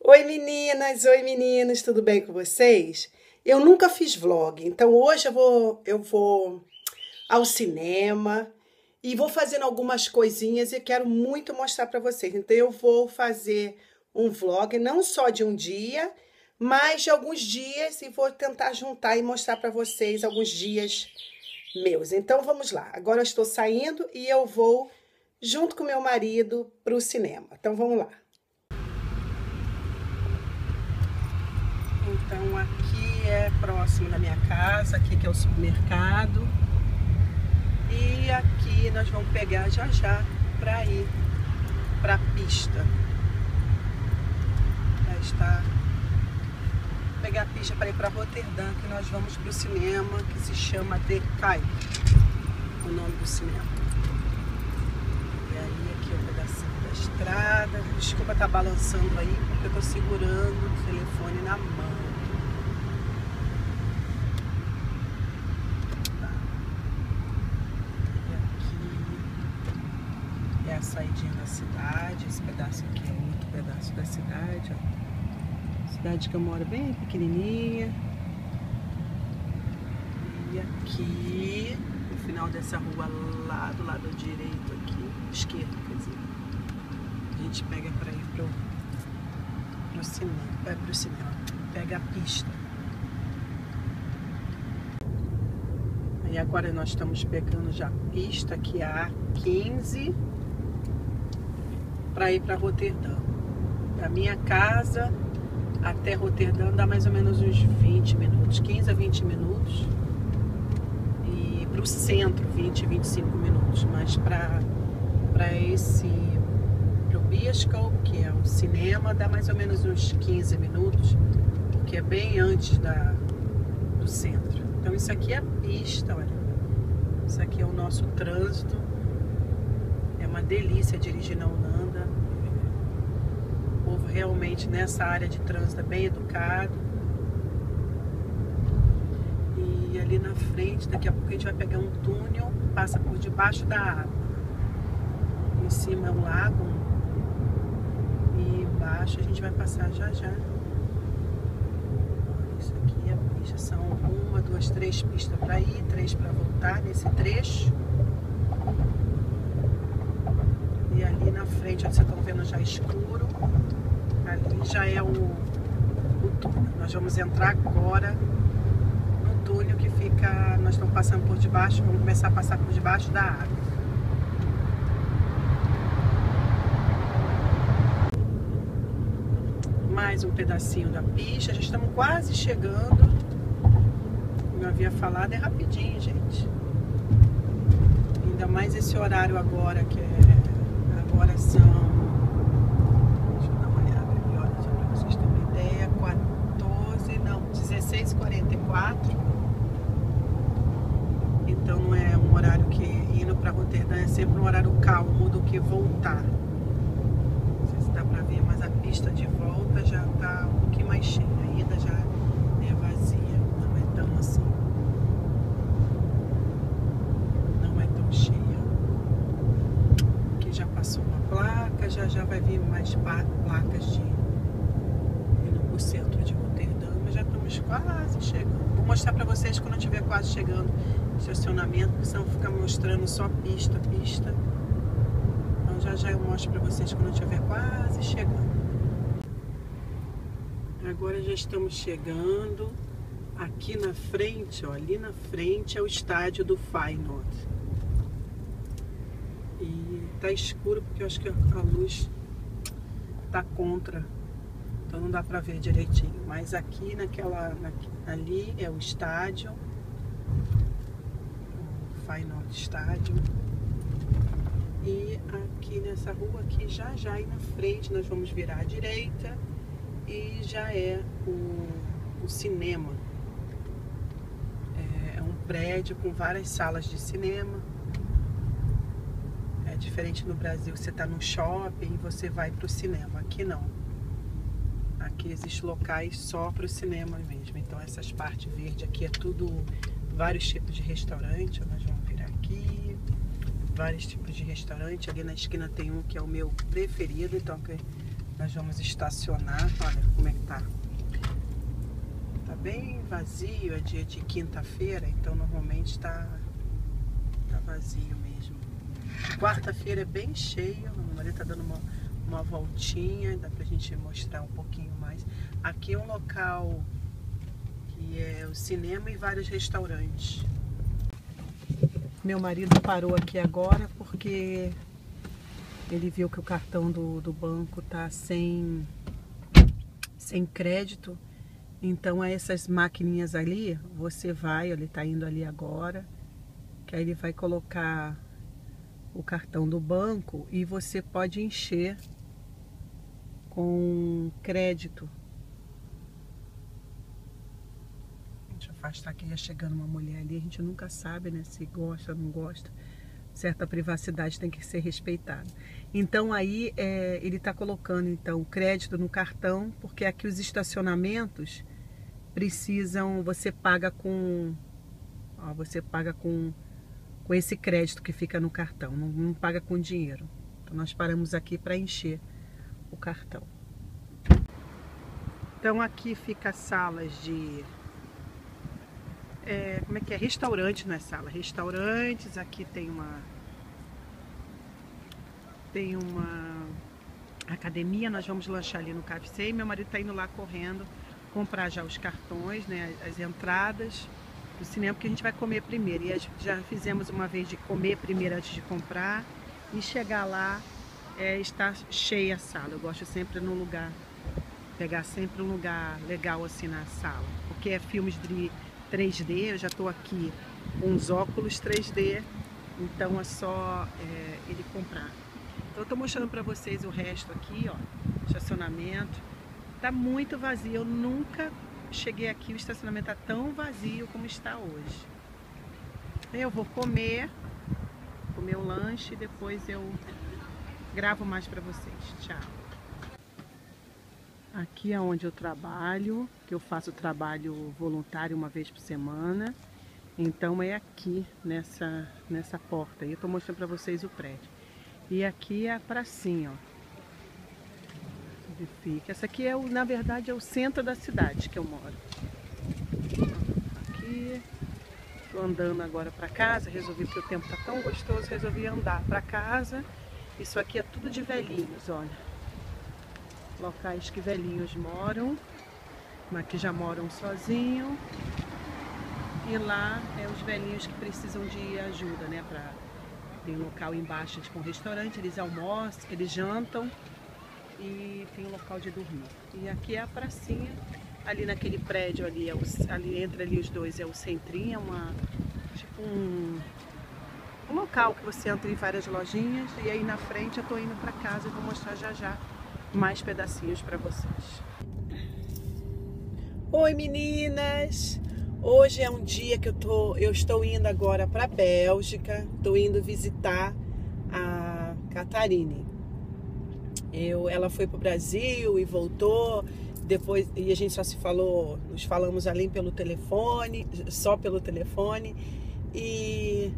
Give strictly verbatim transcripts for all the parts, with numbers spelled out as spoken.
Oi meninas, oi meninos, tudo bem com vocês? Eu nunca fiz vlog, então hoje eu vou, eu vou ao cinema e vou fazendo algumas coisinhas e quero muito mostrar para vocês. Então eu vou fazer um vlog não só de um dia, mas de alguns dias e vou tentar juntar e mostrar para vocês alguns dias meus. Então vamos lá, agora eu estou saindo e eu vou junto com meu marido para o cinema, então vamos lá. Então aqui é próximo da minha casa, aqui que é o supermercado e aqui nós vamos pegar já já para ir para a pista. Já está pegar a pista para ir para Roterdão, que nós vamos para o cinema que se chama The Kai, o nome do cinema. E aí aqui é um pedacinho da estrada, desculpa estar balançando aí porque eu estou segurando o telefone na mão. A saída da cidade, esse pedaço aqui é outro pedaço da cidade, ó. Cidade que eu moro bem pequenininha. E aqui, no final dessa rua lá do lado direito aqui, esquerdo, quer dizer, a gente pega para ir pro, pro cinema, vai pro cinema, pega a pista. E agora nós estamos pegando já a pista que é a A quinze. Para ir para Roterdão. Da minha casa até Roterdão dá mais ou menos uns vinte minutos, quinze a vinte minutos. E para o centro, vinte, vinte e cinco minutos. Mas para esse, para o Bioscope, que é um cinema, dá mais ou menos uns quinze minutos, porque é bem antes da, do centro. Então, isso aqui é a pista, olha. Isso aqui é o nosso trânsito. É uma delícia dirigir na Holanda. Realmente nessa área de trânsito bem educado. E ali na frente, daqui a pouco a gente vai pegar um túnel, passa por debaixo da água. Em cima é um lago e embaixo a gente vai passar já já. Isso aqui é a pista, são uma, duas, três pistas para ir, três para voltar nesse trecho. E ali na frente, onde vocês estão vendo já escuro, ali já é o, o túnel. Nós vamos entrar agora no túnel que fica... Nós estamos passando por debaixo, vamos começar a passar por debaixo da água. Mais um pedacinho da pista, já estamos quase chegando. Como eu havia falado, é rapidinho, gente. Ainda mais esse horário agora que é... Agora são... dezesseis e quarenta e quatro, então não é um horário que indo para Roterdã é sempre um horário calmo do que voltar. Não sei se dá para ver, mas a pista de volta já tá um pouquinho mais cheia, a ida já é vazia, não é tão assim, não é tão cheia. Aqui já passou uma placa, já já vai vir mais placas de indo para o centro de Roterdã. Já estamos quase chegando. Vou mostrar para vocês quando eu estiver quase chegando o estacionamento, porque senão fica mostrando só pista, pista. Então já já eu mostro para vocês quando eu estiver quase chegando. Agora já estamos chegando. Aqui na frente, ó, ali na frente é o estádio do Final. E tá escuro porque eu acho que a luz tá contra. Então não dá para ver direitinho, mas aqui naquela, na, ali é o estádio, o Final Estádio. E aqui nessa rua aqui, já já aí na frente, nós vamos virar à direita e já é o, o cinema. É um prédio com várias salas de cinema. É diferente no Brasil, você está no shopping e você vai para o cinema, aqui não. Aqui existem locais só para o cinema mesmo. Então essas partes verdes aqui é tudo vários tipos de restaurante. Nós vamos virar aqui. Vários tipos de restaurante. Ali na esquina tem um que é o meu preferido. Então Nós vamos estacionar. Olha como é que tá. Tá bem vazio, é dia de quinta-feira, então normalmente tá, tá vazio mesmo. Quarta-feira é bem cheio, a Maria tá dando uma, uma voltinha, dá pra gente mostrar um pouquinho mais. Aqui é um local que é o cinema e vários restaurantes. Meu marido parou aqui agora porque ele viu que o cartão do, do banco tá sem, sem crédito. Então essas maquininhas ali, você vai, ele tá indo ali agora, que aí ele vai colocar o cartão do banco e você pode encher com crédito. Deixa eu afastar que já chegando uma mulher ali, a gente nunca sabe, né, se gosta ou não gosta. Certa privacidade tem que ser respeitada. Então aí é, ele está colocando então crédito no cartão, porque aqui os estacionamentos precisam, você paga com, ó, você paga com, com esse crédito que fica no cartão, não, não paga com dinheiro. Então nós paramos aqui para encher o cartão. Então aqui fica salas de É, como é que é? Restaurante, não é sala? Restaurantes, aqui tem uma tem uma academia, nós vamos lanchar ali no K F C e meu marido tá indo lá correndo comprar já os cartões, né, as entradas do cinema, porque a gente vai comer primeiro. E já fizemos uma vez de comer primeiro antes de comprar e chegar lá é, está cheia a sala. Eu gosto sempre no lugar, pegar sempre um lugar legal assim na sala, porque é filmes de três D, eu já estou aqui com os óculos três D, então é só é, ele comprar. Então eu estou mostrando para vocês o resto aqui, ó, estacionamento. Tá muito vazio, eu nunca cheguei aqui, o estacionamento tá tão vazio como está hoje. Eu vou comer, comer o lanche e depois eu gravo mais para vocês. Tchau! Aqui é onde eu trabalho, que eu faço trabalho voluntário uma vez por semana. Então é aqui, nessa, nessa porta. E eu tô mostrando pra vocês o prédio. E aqui é a pracinha, ó. Onde fica. Essa aqui, é o, na verdade, é o centro da cidade que eu moro. Aqui. Tô andando agora pra casa. Resolvi, porque o tempo tá tão gostoso, resolvi andar pra casa. Isso aqui é tudo de velhinhos, olha. Locais que velhinhos moram, mas que já moram sozinho. E lá é os velhinhos que precisam de ajuda, né? Pra... Tem um local embaixo, tipo um restaurante, eles almoçam, eles jantam e tem um local de dormir. E aqui é a pracinha, ali naquele prédio ali, é o... ali entre ali os dois é o centrinho, é uma... tipo um... um local que você entra em várias lojinhas. E aí na frente eu tô indo pra casa e vou mostrar já já mais pedacinhos para vocês. Oi meninas, hoje é um dia que eu tô, eu estou indo agora para a Bélgica, estou indo visitar a Catarina. Eu, ela foi para o Brasil e voltou, depois e a gente só se falou, nos falamos além pelo telefone, só pelo telefone e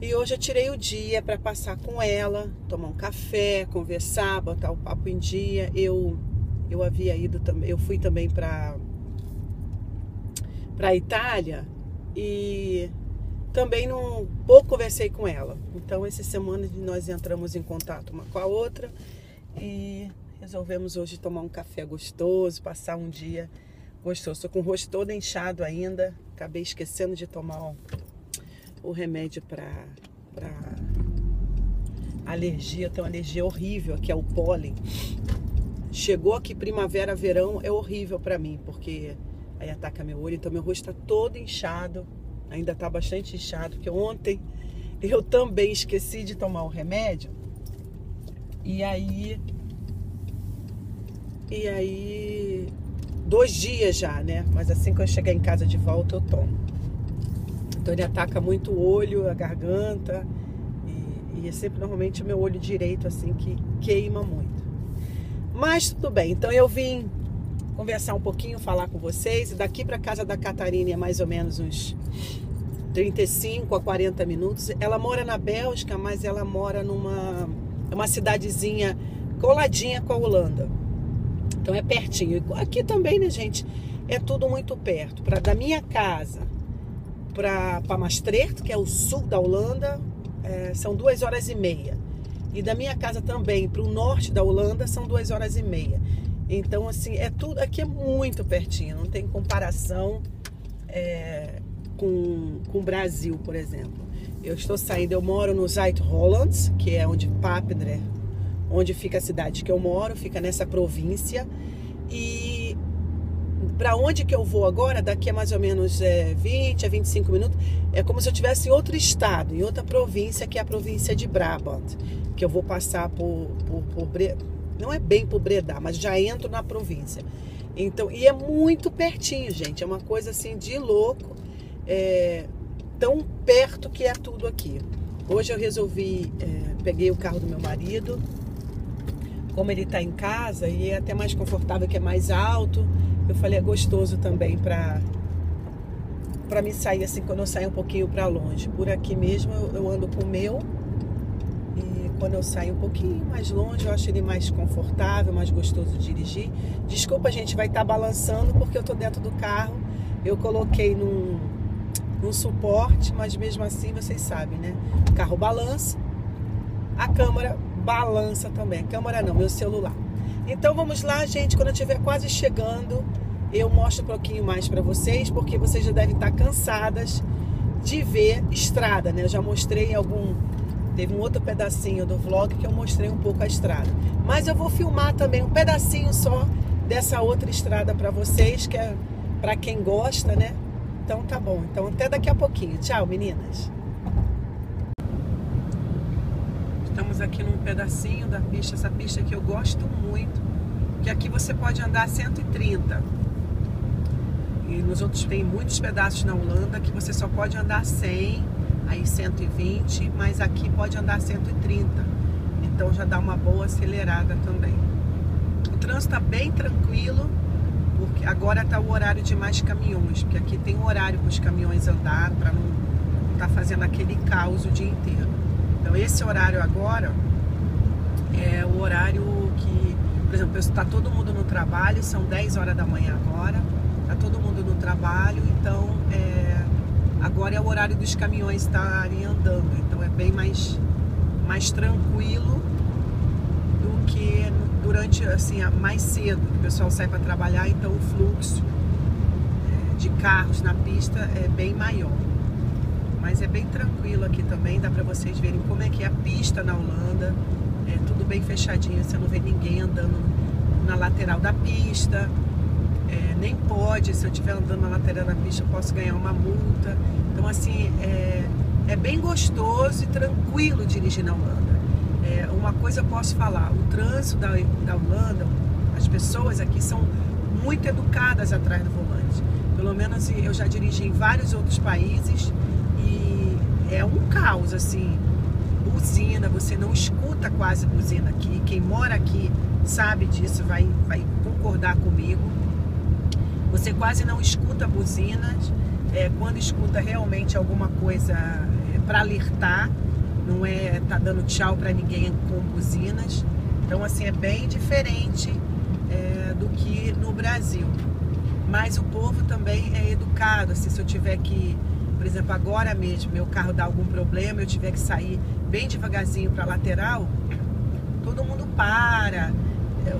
E hoje eu tirei o dia para passar com ela, tomar um café, conversar, botar o papo em dia. Eu eu havia ido também, eu fui também para para Itália e também não pouco conversei com ela. Então essa semana nós entramos em contato uma com a outra e resolvemos hoje tomar um café gostoso, passar um dia gostoso. Estou com o rosto todo inchado ainda, acabei esquecendo de tomar um o remédio para alergia. Eu tenho uma alergia horrível, que é o pólen. Chegou aqui primavera, verão, é horrível para mim, porque aí ataca meu olho, então meu rosto está todo inchado, ainda está bastante inchado, porque ontem eu também esqueci de tomar o remédio, e aí, e aí, dois dias já, né? Mas assim que eu chegar em casa de volta, eu tomo. Então ele ataca muito o olho, a garganta e, e é sempre normalmente o meu olho direito assim que queima muito. Mas tudo bem, então eu vim conversar um pouquinho, falar com vocês. E daqui para casa da Catarina é mais ou menos uns trinta e cinco a quarenta minutos. Ela mora na Bélgica, mas ela mora numa uma cidadezinha coladinha com a Holanda. Então é pertinho. Aqui também, né, gente? É tudo muito perto. Pra, da minha casa para Maastricht, que é o sul da Holanda, é, são duas horas e meia. E da minha casa também para o norte da Holanda são duas horas e meia. Então, assim, é tudo aqui é muito pertinho. Não tem comparação é, com, com o Brasil, por exemplo. Eu estou saindo, eu moro no Zuid-Holland, que é onde Papendrecht, onde fica a cidade que eu moro, fica nessa província. E para onde que eu vou agora, daqui a mais ou menos é, vinte a vinte e cinco minutos, é como se eu estivesse em outro estado, em outra província, que é a província de Brabant, que eu vou passar por, por, por Breda. Não é bem por Breda, mas já entro na província. Então, e é muito pertinho, gente, é uma coisa assim de louco, é, tão perto que é tudo aqui. Hoje eu resolvi, é, peguei o carro do meu marido, como ele está em casa e é até mais confortável, que é mais alto. Eu falei, é gostoso também para para me sair assim, quando eu saio um pouquinho para longe. Por aqui mesmo eu, eu ando com o meu, e quando eu saio um pouquinho mais longe eu acho ele mais confortável, mais gostoso de dirigir. Desculpa, gente, vai estar tá balançando porque eu tô dentro do carro. Eu coloquei num, num suporte, mas mesmo assim vocês sabem, né? O carro balança, a câmera balança também. A câmera não, meu celular. Então vamos lá, gente, quando eu estiver quase chegando, eu mostro um pouquinho mais para vocês, porque vocês já devem estar cansadas de ver estrada, né? Eu já mostrei algum, teve um outro pedacinho do vlog que eu mostrei um pouco a estrada. Mas eu vou filmar também um pedacinho só dessa outra estrada para vocês, que é para quem gosta, né? Então tá bom, então até daqui a pouquinho. Tchau, meninas! Estamos aqui num pedacinho da pista, essa pista que eu gosto muito, que aqui você pode andar cento e trinta. E nos outros tem muitos pedaços na Holanda que você só pode andar cem, aí cento e vinte, mas aqui pode andar cento e trinta. Então já dá uma boa acelerada também. O trânsito está bem tranquilo, porque agora está o horário de mais caminhões, porque aqui tem horário para os caminhões andar, para não estar tá fazendo aquele caos o dia inteiro. Então esse horário agora é o horário que, por exemplo, está todo mundo no trabalho, são dez horas da manhã agora, está todo mundo no trabalho, então é, agora é o horário dos caminhões estarem andando, então é bem mais, mais tranquilo do que durante, assim, mais cedo, que o pessoal sai para trabalhar, então o fluxo de carros na pista é bem maior. Mas é bem tranquilo aqui também, dá para vocês verem como é que é a pista na Holanda. É tudo bem fechadinho, você não vê ninguém andando na lateral da pista. É, nem pode, se eu estiver andando na lateral da pista, eu posso ganhar uma multa. Então, assim, é, é bem gostoso e tranquilo dirigir na Holanda. É, uma coisa eu posso falar, o trânsito da, da Holanda, as pessoas aqui são muito educadas atrás do volante. Pelo menos eu já dirigi em vários outros países. É um caos, assim, buzina, você não escuta quase buzina aqui, quem mora aqui sabe disso, vai, vai concordar comigo, você quase não escuta buzinas, é, quando escuta realmente alguma coisa é, para alertar, não é tá dando tchau para ninguém com buzinas, então assim é bem diferente é, do que no Brasil, mas o povo também é educado, assim, se eu tiver que... Por exemplo, agora mesmo, meu carro dá algum problema, eu tiver que sair bem devagarzinho para a lateral, todo mundo para,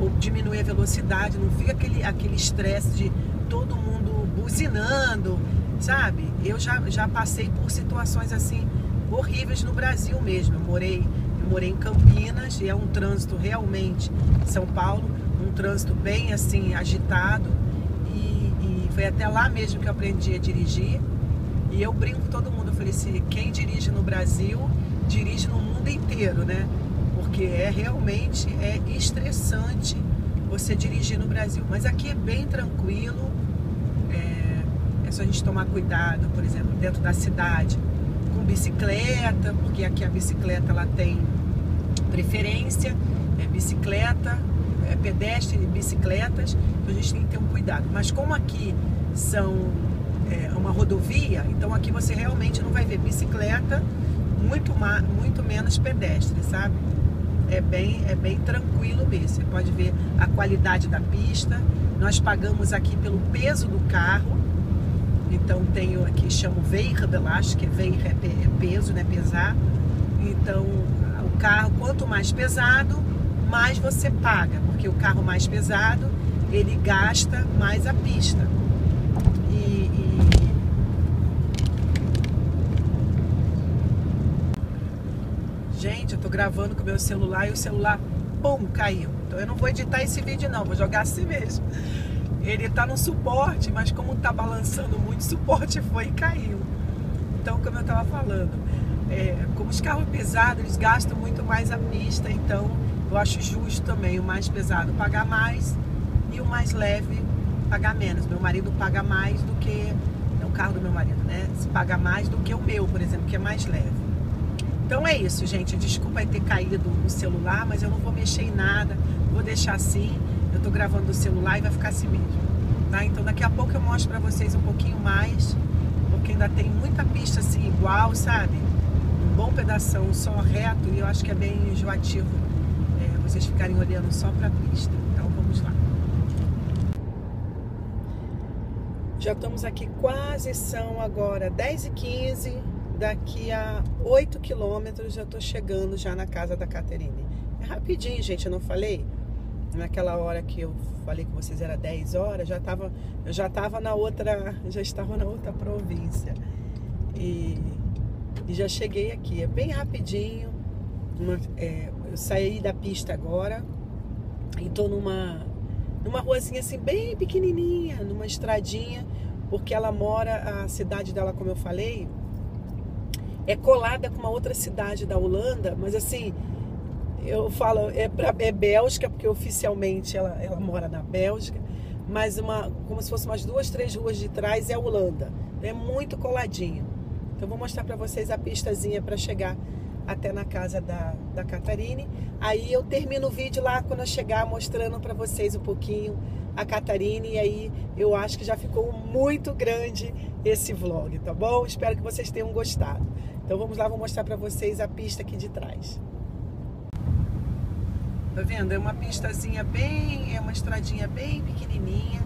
ou diminui a velocidade, não fica aquele aquele estresse de todo mundo buzinando, sabe? Eu já, já passei por situações assim horríveis no Brasil mesmo. Eu morei, eu morei em Campinas e é um trânsito realmente, São Paulo, um trânsito bem assim agitado e, e foi até lá mesmo que eu aprendi a dirigir. E eu brinco com todo mundo, eu falei assim, quem dirige no Brasil, dirige no mundo inteiro, né? Porque é realmente, é estressante você dirigir no Brasil. Mas aqui é bem tranquilo, é, é só a gente tomar cuidado, por exemplo, dentro da cidade, com bicicleta, porque aqui a bicicleta ela tem preferência, é bicicleta, é pedestre e bicicletas, então a gente tem que ter um cuidado. Mas como aqui são... é uma rodovia, então aqui você realmente não vai ver bicicleta, muito, muito menos pedestre, sabe? é bem, é bem tranquilo mesmo. Você pode ver a qualidade da pista. Nós pagamos aqui pelo peso do carro. Então tenho aqui, chamo Veir Belastro, que é Veir é peso, né? Pesar. Então o carro, quanto mais pesado, mais você paga, porque o carro mais pesado, ele gasta mais a pista. E, e... Gente, eu tô gravando com o meu celular e o celular, pum, caiu. Então eu não vou editar esse vídeo não, vou jogar assim mesmo. Ele tá no suporte, mas como tá balançando muito, o suporte foi e caiu. Então, como eu tava falando, é, como os carros pesados, eles gastam muito mais a pista, então eu acho justo também o mais pesado pagar mais e o mais leve pagar menos. Meu marido paga mais do que... é o carro do meu marido, né? Se paga mais do que o meu, por exemplo, que é mais leve. Então é isso, gente. Desculpa ter caído o celular, mas eu não vou mexer em nada. Vou deixar assim. Eu tô gravando do celular e vai ficar assim mesmo, tá? Então daqui a pouco eu mostro pra vocês um pouquinho mais, porque ainda tem muita pista assim igual, sabe? Um bom pedaço só reto, e eu acho que é bem enjoativo é, vocês ficarem olhando só pra pista. Então vamos lá. Já estamos aqui, quase são agora dez e quinze, daqui a oito quilômetros eu tô chegando já na casa da Catarina. É rapidinho, gente, eu não falei? Naquela hora que eu falei com vocês era dez horas, já tava, eu já estava na outra, já estava na outra província. E, e já cheguei aqui, é bem rapidinho. Uma, é, eu saí da pista agora e tô numa, numa ruazinha assim bem pequenininha, numa estradinha, porque ela mora, a cidade dela, como eu falei, é colada com uma outra cidade da Holanda, mas assim... Eu falo, é, pra, é Bélgica, porque oficialmente ela, ela mora na Bélgica, mas uma, como se fosse umas duas, três ruas de trás é a Holanda. É muito coladinho. Então vou mostrar para vocês a pistazinha para chegar até na casa da, da Catarine. Aí eu termino o vídeo lá quando eu chegar, mostrando para vocês um pouquinho a Catarine. E aí eu acho que já ficou muito grande esse vlog, tá bom? Espero que vocês tenham gostado. Então vamos lá, vou mostrar para vocês a pista aqui de trás. Tá vendo? É uma pistazinha bem... é uma estradinha bem pequenininha.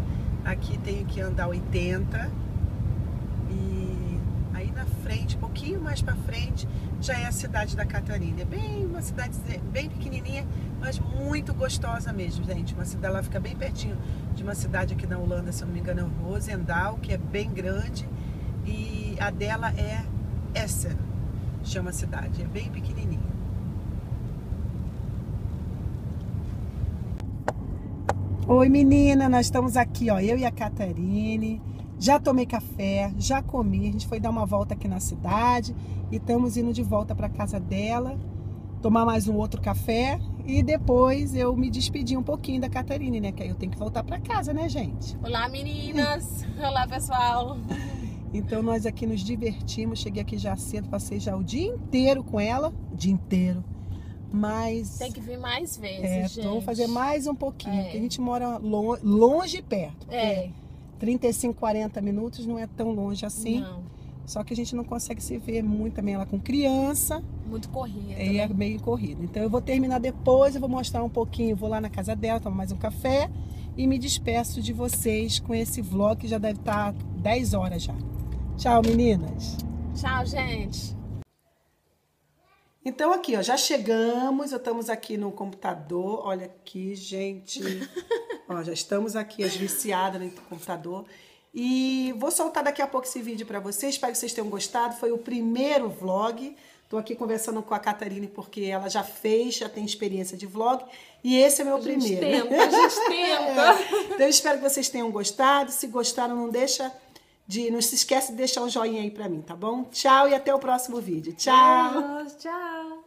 Aqui tenho que andar oitenta. E aí na frente, um pouquinho mais pra frente, já é a cidade da Catarina. É bem uma cidade bem pequenininha, mas muito gostosa mesmo, gente. Uma cidade, ela fica bem pertinho de uma cidade aqui na Holanda, se eu não me engano, é Rozendaal, que é bem grande. E a dela é Essen, chama a cidade. É bem pequenininha. Oi, menina, nós estamos aqui, ó, eu e a Catarine, já tomei café, já comi, a gente foi dar uma volta aqui na cidade e estamos indo de volta para casa dela, tomar mais um outro café e depois eu me despedi um pouquinho da Catarine, né, que aí eu tenho que voltar para casa, né, gente? Olá, meninas! Olá, pessoal! Então nós aqui nos divertimos, cheguei aqui já cedo, passei já o dia inteiro com ela, o dia inteiro. Mas tem que vir mais vezes, é, gente. Vamos fazer mais um pouquinho, é. Porque a gente mora longe, longe e perto. É. trinta e cinco, quarenta minutos não é tão longe assim. Não. Só que a gente não consegue se ver muito também, ela com criança. Muito corrida. É, né? Meio corrida. Então eu vou terminar depois, eu vou mostrar um pouquinho, vou lá na casa dela, tomar mais um café e me despeço de vocês com esse vlog que já deve estar dez horas já. Tchau, meninas. Tchau, gente. Então aqui, ó, já chegamos, eu estamos aqui no computador, olha aqui, gente, ó, já estamos aqui, as viciadas no computador, e vou soltar daqui a pouco esse vídeo para vocês, espero que vocês tenham gostado, foi o primeiro vlog, tô aqui conversando com a Catarine porque ela já fez, já tem experiência de vlog, e esse é meu a primeiro. Gente tenta, a gente tenta. É. Então eu espero que vocês tenham gostado, se gostaram não deixa... De, não se esquece de deixar um joinha aí pra mim, tá bom? Tchau e até o próximo vídeo. Tchau! Tchau! Tchau.